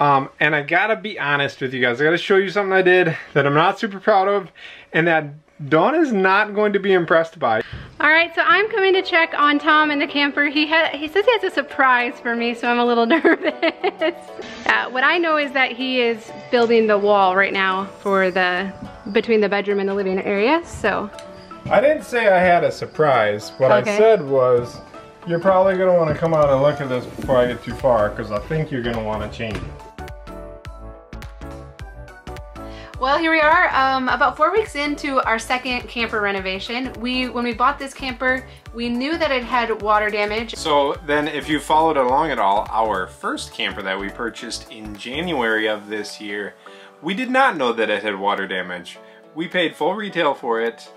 And I gotta be honest with you guys, I gotta show you something I did that I'm not super proud of and that Dawn is not going to be impressed by. All right, so I'm coming to check on Tom and the camper. He says he has a surprise for me, so I'm a little nervous. What I know is that he is building the wall right now for the, between the bedroom and the living area, so. I didn't say I had a surprise. What I said was, you're probably gonna wanna come out and look at this before I get too far, because I think you're gonna wanna change it. Well, here we are, about 4 weeks into our second camper renovation. When we bought this camper, we knew that it had water damage. So then if you followed along at all, our first camper that we purchased in January of this year, we did not know that it had water damage. We paid full retail for it.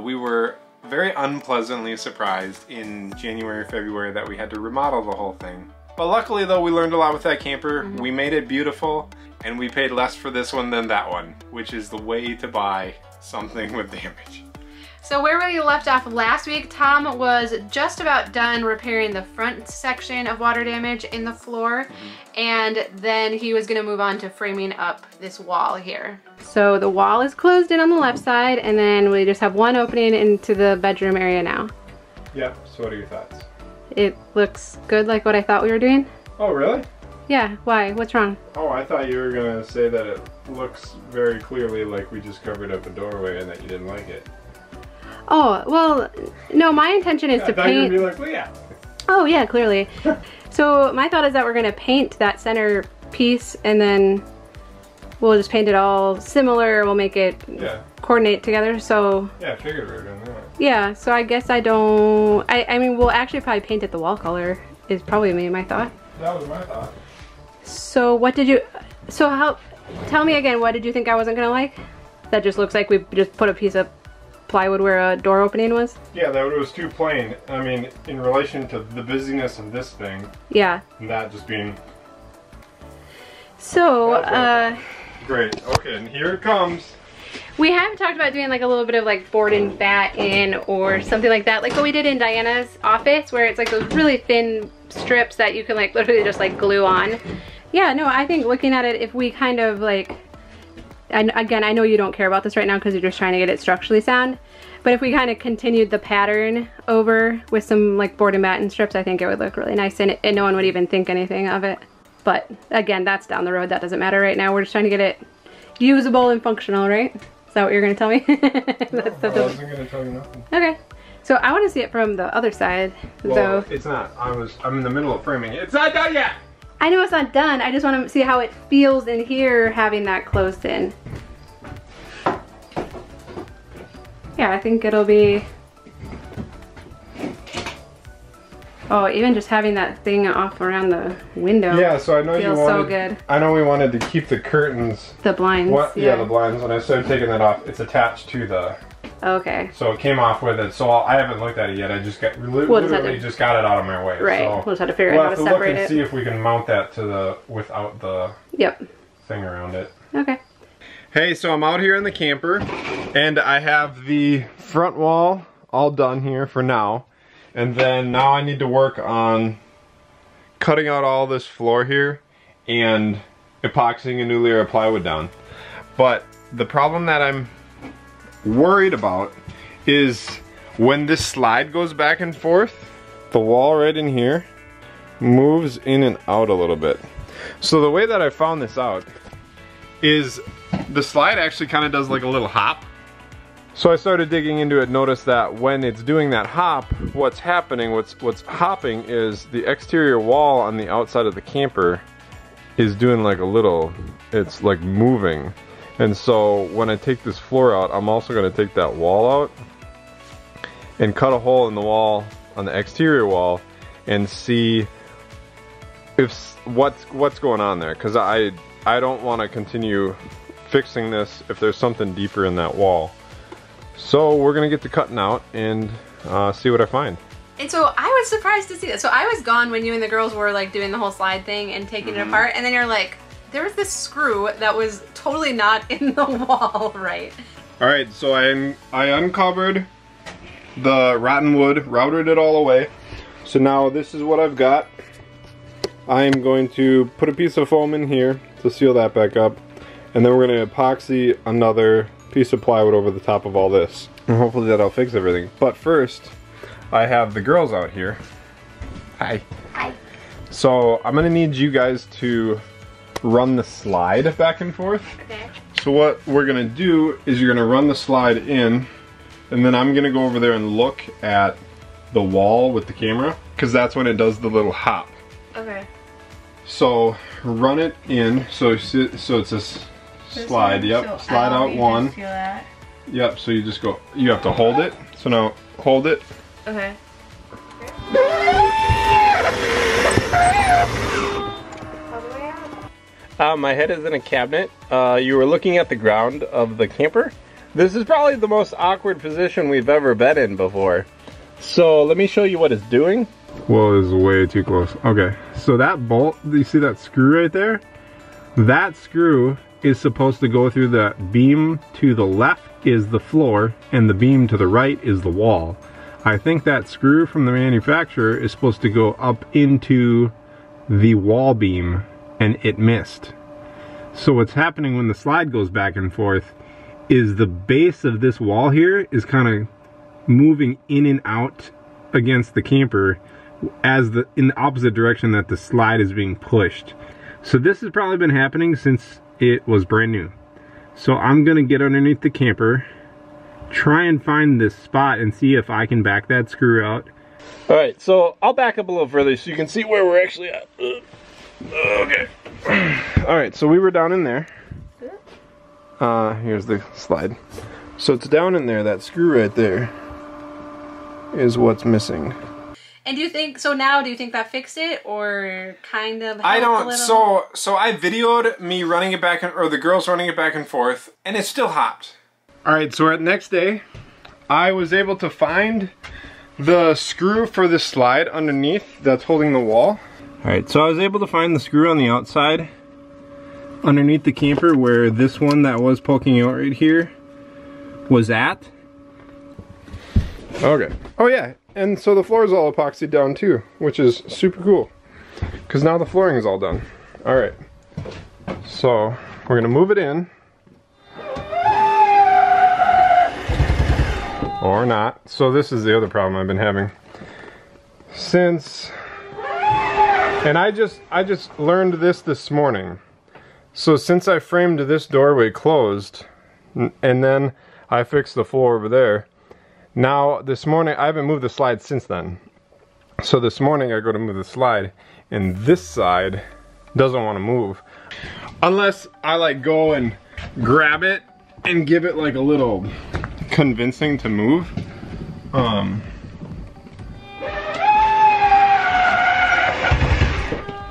We were very unpleasantly surprised in January, February that we had to remodel the whole thing. But luckily though, we learned a lot with that camper. Mm-hmm. We made it beautiful. And we paid less for this one than that one, which is the way to buy something with damage. So where we left off last week, Tom was just about done repairing the front section of water damage in the floor. Mm-hmm. And then he was gonna move on to framing up this wall here. So the wall is closed in on the left side, and then we just have one opening into the bedroom area now. Yeah, so what are your thoughts? It looks good, like what I thought we were doing. Oh, really? Yeah, why? What's wrong? Oh, I thought you were gonna say that it looks very clearly like we just covered up a doorway and that you didn't like it. Oh, well, no, my intention is to paint. I thought you were gonna be like, well, yeah. Oh, yeah, clearly. So my thought is that we're gonna paint that center piece and then we'll just paint it all similar. We'll make it coordinate together, so. Yeah, I figured we were doing that. Yeah, so I guess I don't, I mean, we'll actually probably paint it the wall color is probably my thought. That was my thought. So what did you, tell me again, what did you think I wasn't gonna like? That just looks like we just put a piece of plywood where a door opening was? Yeah, that was too plain. I mean, in relation to the busyness of this thing. Yeah. And that just being. So, great, okay, and here it comes. We have talked about doing like a little bit of like board and bat in or something like that, like what we did in Diana's office where it's like those really thin strips that you can like literally just like glue on. Yeah, no, I think looking at it, if we kind of like, and again, I know you don't care about this right now because you're just trying to get it structurally sound, but if we kind of continued the pattern over with some like board and batten strips, I think it would look really nice and no one would even think anything of it. But again, that's down the road. That doesn't matter right now. We're just trying to get it usable and functional, right? Is that what you're going to tell me? No, I wasn't going to tell you nothing. Okay. So I want to see it from the other side. Well, so. It's not. I'm in the middle of framing it. It's not done yet! I know it's not done. I just want to see how it feels in here having that closed in. Yeah, I think it'll be... Oh, even just having that thing off around the window. Yeah, so I know you wanted... so good. I know we wanted to keep the curtains... The blinds. What? Yeah, the blinds. When I started taking that off, it's attached to the... Okay. So it came off with it. So I haven't looked at it yet. I just got literally just got it out of my way. Right. So we'll just have to figure out how to separate it. We'll have to look and see if we can mount that to the without the thing around it. Okay. Hey, so I'm out here in the camper, and I have the front wall all done here for now, and then now I need to work on cutting out all this floor here and epoxying a new layer of plywood down. But the problem that I'm worried about is when this slide goes back and forth, the wall right in here moves in and out a little bit. So the way that I found this out is the slide actually kind of does like a little hop. So I started digging into it, noticed that when it's doing that hop, what's happening, what's hopping is the exterior wall on the outside of the camper is doing like a little, it's like moving. And so when I take this floor out, I'm also going to take that wall out and cut a hole in the wall on the exterior wall and see if what's going on there, because I don't want to continue fixing this if there's something deeper in that wall. So we're going to get to cutting out and see what I find. And so I was surprised to see that. So I was gone when you and the girls were like doing the whole slide thing and taking it apart, and then you're like, there was this screw that was totally not in the wall, right? All right, so I uncovered the rotten wood, routed it all away. So now this is what I've got. I'm going to put a piece of foam in here to seal that back up, and then we're going to epoxy another piece of plywood over the top of all this, and hopefully that'll fix everything. But first, I have the girls out here. Hi. Hi. So I'm going to need you guys to run the slide back and forth. Okay. So what we're going to do is you're going to run the slide in, and then I'm going to go over there and look at the wall with the camera, because that's when it does the little hop. Okay. So run it in, so it's this slide, yep, so slide out one. Yep, so you just go, you have to hold it. So now hold it. Okay. My head is in a cabinet. You were looking at the ground of the camper. This is probably the most awkward position we've ever been in before. So let me show you what it's doing. Whoa, this is way too close. Okay, so that bolt, you see that screw right there? That screw is supposed to go through the beam. To the left is the floor, and the beam to the right is the wall. I think that screw from the manufacturer is supposed to go up into the wall beam, and it missed. So what's happening when the slide goes back and forth is the base of this wall here is kind of moving in and out against the camper as in the opposite direction that the slide is being pushed. So this has probably been happening since it was brand new. So I'm gonna get underneath the camper, try and find this spot, and see if I can back that screw out. All right, so I'll back up a little further so you can see where we're actually at. Okay. All right, so we were down in there. Here's the slide. So it's down in there, that screw right there is what's missing. And do you think, so now do you think that fixed it, or kind of helped? I don't, so I videoed me running it back, or the girls running it back and forth, and it still hopped. All right, so the next day, I was able to find the screw for the slide underneath that's holding the wall. All right, so I was able to find the screw on the outside underneath the camper where this one that was poking out right here was at. Okay. Oh yeah, and so the floor is all epoxied down too, which is super cool, because now the flooring is all done. All right, so we're gonna move it in, or not. So this is the other problem I've been having since, and I just learned this morning. So since I framed this doorway closed, and then I fixed the floor over there. Now this morning, I haven't moved the slide since then. So this morning I go to move the slide, and this side doesn't want to move. Unless I like go and grab it and give it like a little convincing to move.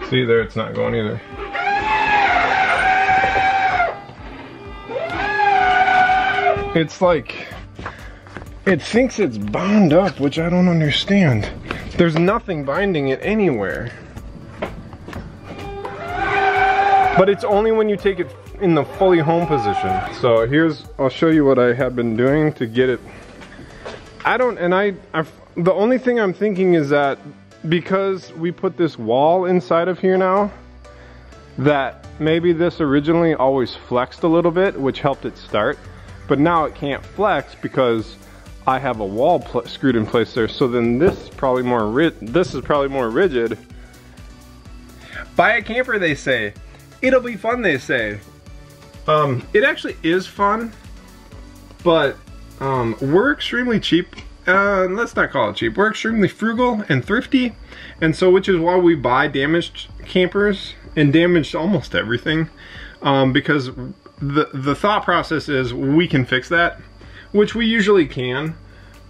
See there, it's not going either. It's like, it thinks it's bound up, which I don't understand. There's nothing binding it anywhere. But it's only when you take it in the fully home position. So here's, I'll show you what I have been doing to get it. The only thing I'm thinking is that because we put this wall inside of here now, that maybe this originally always flexed a little bit, which helped it start. But now it can't flex because I have a wall screwed in place there, so then this is probably more rigid. Buy a camper, they say. It'll be fun, they say. It actually is fun, but we're extremely cheap. Let's not call it cheap. We're extremely frugal and thrifty, and so which is why we buy damaged campers and damaged almost everything, because the thought process is we can fix that. Which we usually can.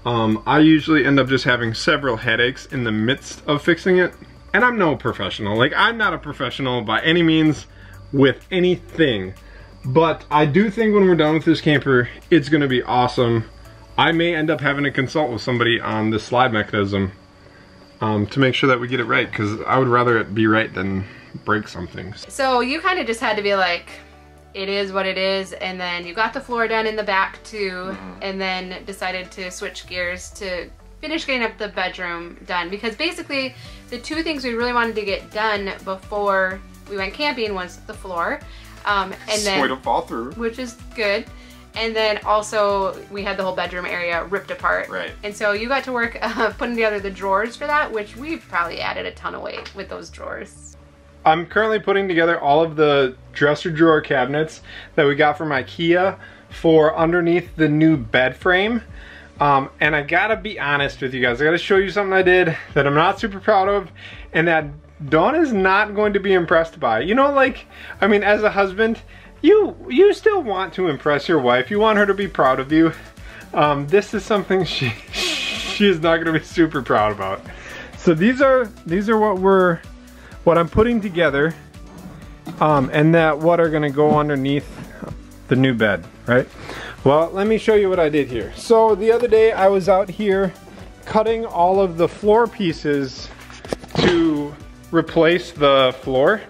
I usually end up just having several headaches in the midst of fixing it. And I'm no professional. Like, I'm not a professional by any means with anything. But I do think when we're done with this camper, it's gonna be awesome. I may end up having to consult with somebody on this slide mechanism to make sure that we get it right, because I would rather it be right than break something. So you kind of just had to be like, it is what it is, and then you got the floor done in the back too, and then decided to switch gears to finish getting up the bedroom done, because basically the two things we really wanted to get done before we went camping was the floor, and then so it'll fall through, which is good. And then also we had the whole bedroom area ripped apart. Right. And so you got to work putting together the drawers for that, which we've probably added a ton of weight with those drawers. I'm currently putting together all of the dresser drawer cabinets that we got from Ikea for underneath the new bed frame. And I gotta be honest with you guys, I gotta show you something I did that I'm not super proud of and that Dawn is not going to be impressed by. You know, like, I mean, as a husband, you still want to impress your wife. You want her to be proud of you. This is something she is not going to be super proud about. So these are what I'm putting together, and that what are going to go underneath the new bed, right? Well, let me show you what I did here. So the other day I was out here cutting all of the floor pieces to replace the floor.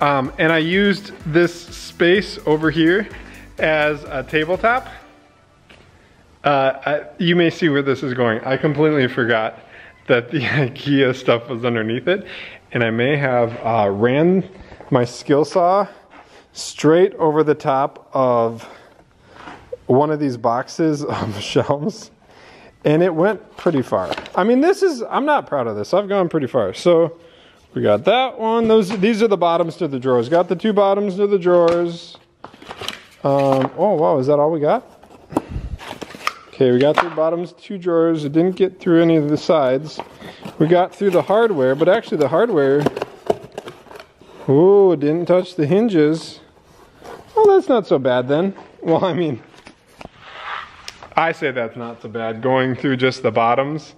And I used this space over here as a tabletop. You may see where this is going. I completely forgot that the IKEA stuff was underneath it. And I may have ran my skill saw straight over the top of one of these boxes of shelves. And it went pretty far. I mean, I'm not proud of this. I've gone pretty far. So we got that one. These are the bottoms to the drawers. Got the two bottoms to the drawers. Oh, wow, is that all we got? Okay, we got through the bottoms, two drawers. It didn't get through any of the sides. We got through the hardware, but actually the hardware, ooh, didn't touch the hinges. Well, that's not so bad then. Well, I mean, I say that's not so bad, going through just the bottoms,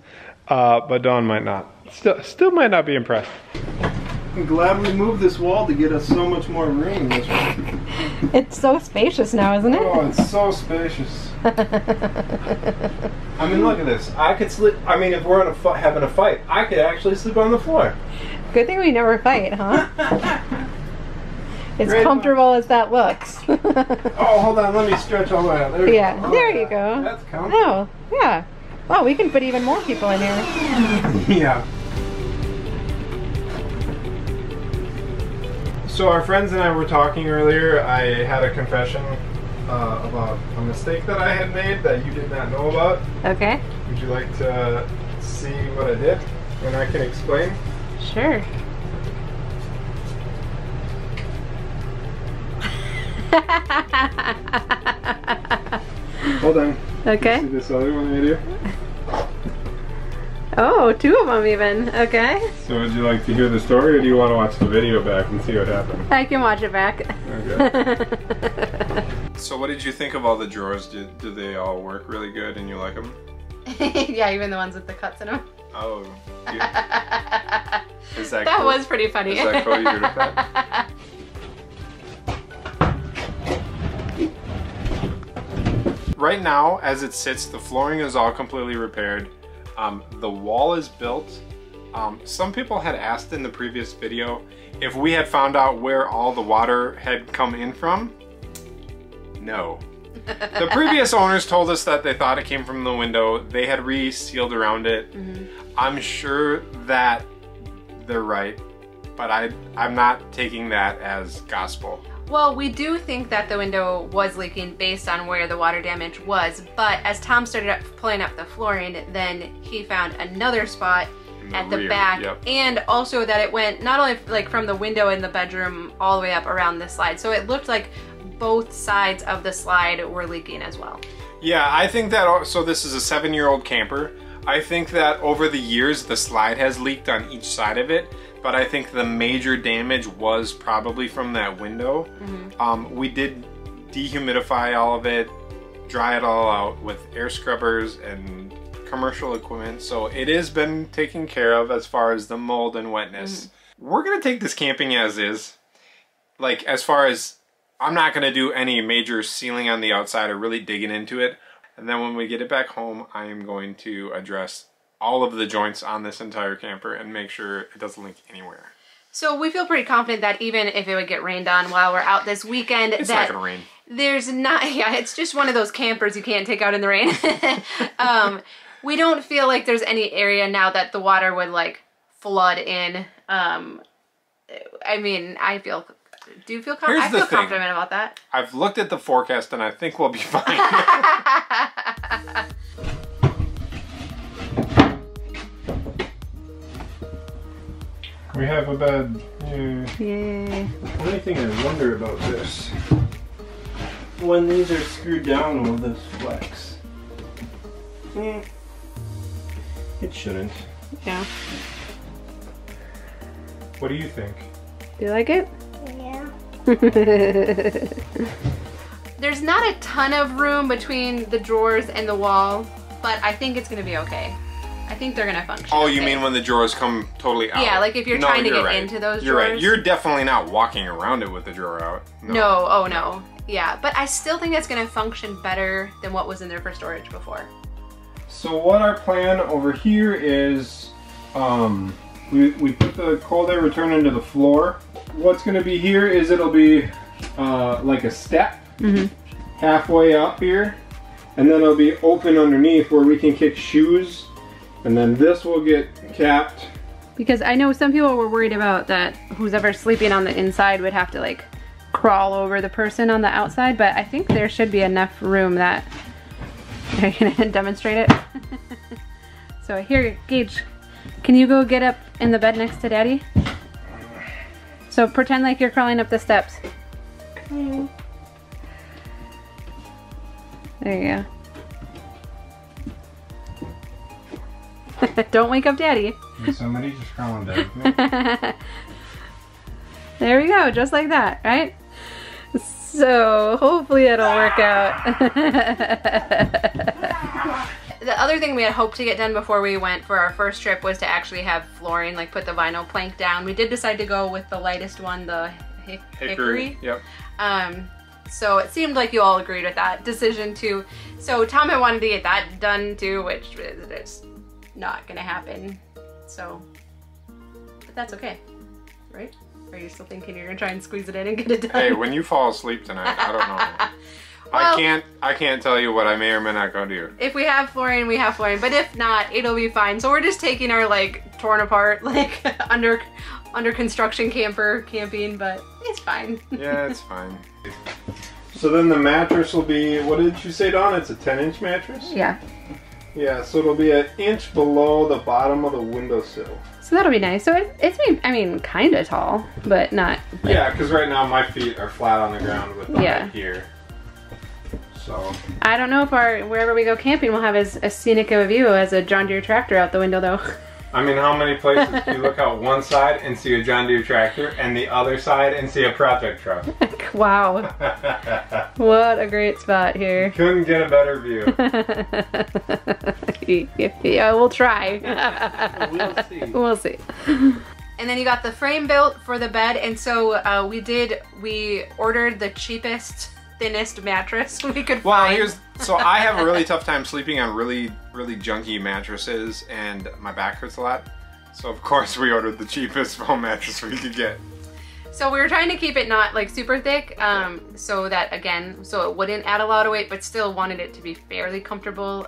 but Dawn might not. Still might not be impressed. I'm glad we moved this wall to get us so much more room. This one. It's so spacious now, isn't it? Oh, it's so spacious. I mean, look at this. I could sleep. I mean, if we're having a fight, I could actually sleep on the floor. Good thing we never fight, huh? As comfortable as that looks. Oh, hold on. Let me stretch all the way out. There yeah, go. Oh, there you go. That's comfortable. Oh, yeah. Wow, we can put even more people in here. Yeah. So our friends and I were talking earlier. I had a confession about a mistake that I had made that you did not know about. Okay. Would you like to see what I did? And I can explain? Sure. Hold on. Okay. See this other one right here? Oh, two of them even. Okay. So would you like to hear the story, or do you want to watch the video back and see what happened? I can watch it back. Okay. So what did you think of all the drawers? Did they all work really good and you like them? Yeah, even the ones with the cuts in them. Oh. Yeah. Is that cool? That was pretty funny. Is that cool? You good with that? Right now, as it sits, the flooring is all completely repaired. The wall is built. Some people had asked in the previous video if we had found out where all the water had come in from. No. The previous owners told us that they thought it came from the window. They had resealed around it. Mm-hmm. I'm sure that they're right, but I'm not taking that as gospel. Well, we do think that the window was leaking based on where the water damage was, but as Tom started pulling up the flooring, then he found another spot at the back, yep. And also that it went not only like from the window in the bedroom all the way up around this slide, so it looked like both sides of the slide were leaking as well. Yeah, I think that, so this is a 7-year-old camper. I think that over the years the slide has leaked on each side of it, but I think the major damage was probably from that window. Mm-hmm. We did dehumidify all of it, dry it all out with air scrubbers and commercial equipment. So it has been taken care of as far as the mold and wetness. Mm-hmm. We're gonna take this camping as is. Like, as far as, I'm not gonna do any major sealing on the outside or really digging into it. And then when we get it back home, I am going to address all of the joints on this entire camper and make sure it doesn't leak anywhere. So we feel pretty confident that even if it would get rained on while we're out this weekend, it's not gonna rain. There's not, yeah, it's just one of those campers you can't take out in the rain. we don't feel like there's any area now that the water would like flood in. I mean, I feel confident about that. I've looked at the forecast and I think we'll be fine. We have a bed. Yeah. The only thing I wonder about this, when these are screwed down, will this flex? It shouldn't. Yeah. What do you think? Do you like it? Yeah. There's not a ton of room between the drawers and the wall, but I think it's going to be okay. I think they're gonna function. Oh, you mean when the drawers come totally out? Yeah, like if you're trying to get into those drawers. You're right. You're definitely not walking around it with the drawer out. No, oh no. Yeah, but I still think it's gonna function better than what was in there for storage before. So what our plan over here is, we put the cold air return into the floor. What's gonna be here is it'll be like a step halfway up here, and then it'll be open underneath where we can kick shoes. And then this will get capped. Because I know some people were worried about that who's ever sleeping on the inside would have to like crawl over the person on the outside, but I think there should be enough room that I'm gonna demonstrate it. So here, Gage, can you go get up in the bed next to Daddy? So pretend like you're crawling up the steps. There you go. Don't wake up Daddy. Somebody just crawling down. There we go, just like that, right? So hopefully it'll work out. The other thing we had hoped to get done before we went for our first trip was to actually have flooring, like put the vinyl plank down. We did decide to go with the lightest one, the hickory. Yep. So it seemed like you all agreed with that decision too. So Tom had wanted to get that done too, which is not gonna happen, so, but that's okay, right? Or you're still thinking you're gonna try and squeeze it in and get it done? Hey, when you fall asleep tonight, I don't know. Well, I can't tell you what I may or may not go do. If we have flooring, we have flooring, but if not, it'll be fine. So we're just taking our like torn apart, like under construction camper camping, but it's fine. Yeah, it's fine. So then the mattress will be, what did you say, Dawn? It's a 10-inch mattress? Yeah. Yeah, so it'll be 1 inch below the bottom of the windowsill. So that'll be nice. So it's I mean, kind of tall, but not. Like... Yeah, because right now my feet are flat on the ground with the right here. So. I don't know if wherever we go camping, we'll have as scenic of a view as a John Deere tractor out the window, though. I mean, how many places do you look out one side and see a John Deere tractor and the other side and see a project truck? Wow. What a great spot here. You couldn't get a better view. Yeah, we'll try. We'll see. And then you got the frame built for the bed, and so we ordered the cheapest, thinnest mattress we could find. So I have a really tough time sleeping on really, really junky mattresses, and my back hurts a lot. So of course we ordered the cheapest foam mattress we could get. So we were trying to keep it not like super thick, so that again, so it wouldn't add a lot of weight, but still wanted it to be fairly comfortable.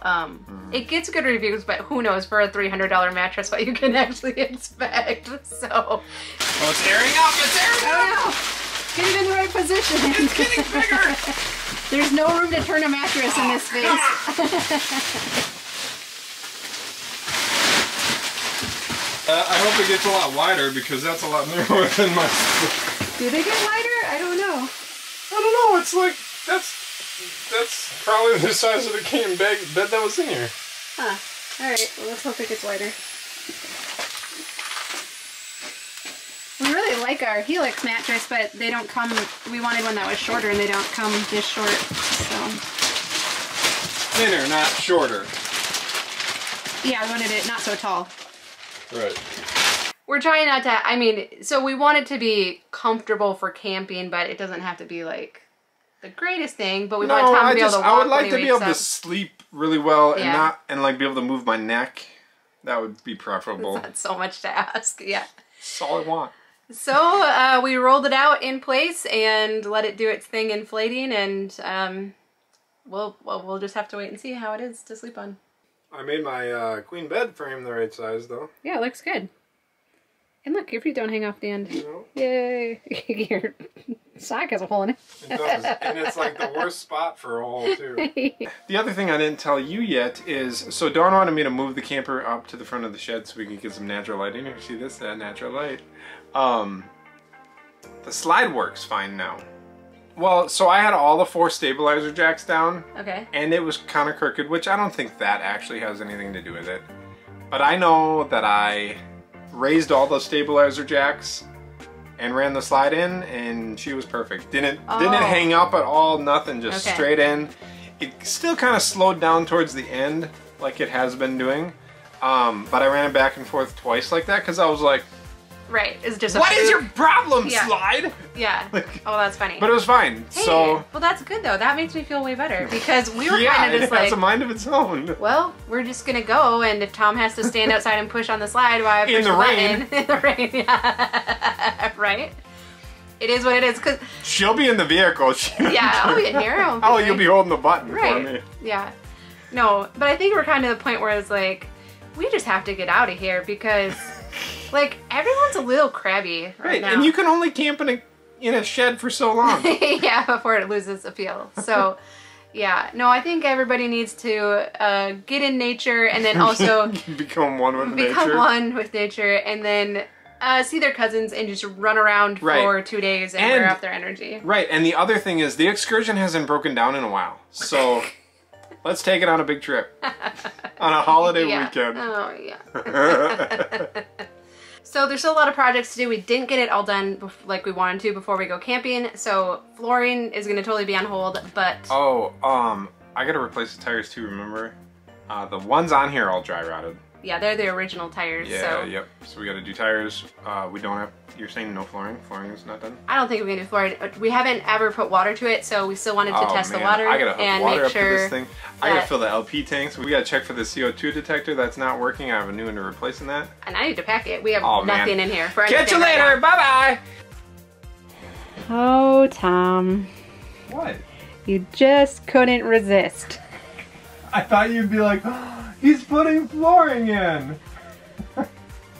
It gets good reviews, but who knows for a $300 mattress what you can actually expect. So. Oh, it's airing up! It's airing up! Get it in the right position. It's getting bigger. There's no room to turn a mattress in this space. I hope it gets a lot wider because that's a lot narrower than my. Do they get wider? I don't know. I don't know. It's like that's probably the size of the cane bag bed that was in here. Huh. All right. Well, let's hope it gets wider. We really like our Helix mattress, but they don't come. We wanted one that was shorter, and they don't come this short. So. Thinner, not shorter. Yeah, I wanted it not so tall. Right. We're trying not to, I mean, so we want it to be comfortable for camping, but it doesn't have to be like the greatest thing, but we want Tom to be able to walk. I would like to be able to sleep really well and not, and like be able to move my neck. That would be preferable. That's so much to ask, yeah. That's all I want. So we rolled it out in place and let it do its thing inflating, and we'll just have to wait and see how it is to sleep on. I made my queen bed frame the right size, though. Yeah, it looks good. And look, your feet don't hang off the end. No. Yay! Your sock has a hole in it. It does. And it's like the worst spot for a hole, too. The other thing I didn't tell you yet is, so Dawn wanted me to move the camper up to the front of the shed so we could get some natural light in here. See this? That natural light. The slide works fine now. Well, so I had all the four stabilizer jacks down. Okay. And it was kind of crooked, which I don't think that actually has anything to do with it. But I know that I raised all those stabilizer jacks and ran the slide in, and she was perfect. Didn't hang up at all, nothing, just okay. Straight in. It still kind of slowed down towards the end, like it has been doing. But I ran it back and forth twice like that, because I was like, right, it's just what is your problem, yeah. Slide? Yeah. Like, oh, that's funny. But it was fine. Hey, so well, that's good though. That makes me feel way better because we were yeah, kind of just like, it's a mind of its own. Well, we're just gonna go, and if Tom has to stand outside and push on the slide while I push the button in the rain, yeah, right. It is what it is, cause she'll be in the vehicle. Yeah, I'll be in here. Oh, you'll be holding the button right. For me. Yeah. No, but I think we're kind of the point where it's like, we just have to get out of here because. Like, everyone's a little crabby right now. And you can only camp in a shed for so long. Yeah, before it loses appeal. So, yeah. No, I think everybody needs to get in nature and then also become one with nature and then see their cousins and just run around right. For 2 days and wear off their energy. Right, and the other thing is the excursion hasn't broken down in a while. So, let's take it on a big trip. On a holiday yeah. Weekend. Oh, yeah. So there's still a lot of projects to do. We didn't get it all done like we wanted to before we go camping. So flooring is going to totally be on hold, but... Oh, I got to replace the tires too, remember? The ones on here are all dry rotted. Yeah, they're the original tires, yeah, so... Yep. So we got to do tires. We don't have... You're saying no flooring? Flooring is not done? I don't think we're going to do flooring. We haven't ever put water to it, so we still wanted to test the water and make sure... I got to fill the LP tanks. We got to check for the CO2 detector. That's not working. I have a new one to replacing that. And I need to pack it. We have nothing in here. Catch you later! Bye-bye! Oh, Tom. What? You just couldn't resist. I thought you'd be like... He's putting flooring in!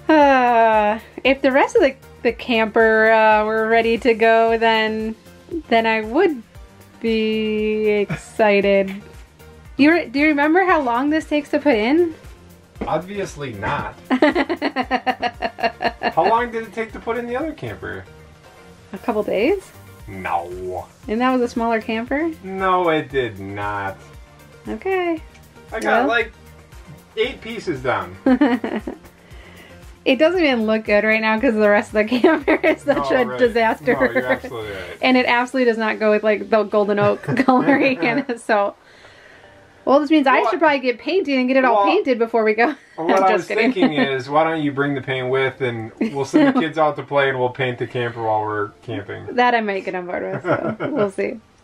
If the rest of the camper were ready to go, then I would be excited. Do you remember how long this takes to put in? Obviously not. How long did it take to put in the other camper? A couple days? No. And that was a smaller camper? No, it did not. Okay. I got like... 8 pieces done. It doesn't even look good right now because the rest of the camper is such a disaster. No, you're absolutely right. And it absolutely does not go with like the golden oak coloring in it. So, well, this means I should probably get painting and get it all painted before we go. What I was thinking is, why don't you bring the paint with, and we'll send the kids out to play, and we'll paint the camper while we're camping. That I might get on board with. So we'll see.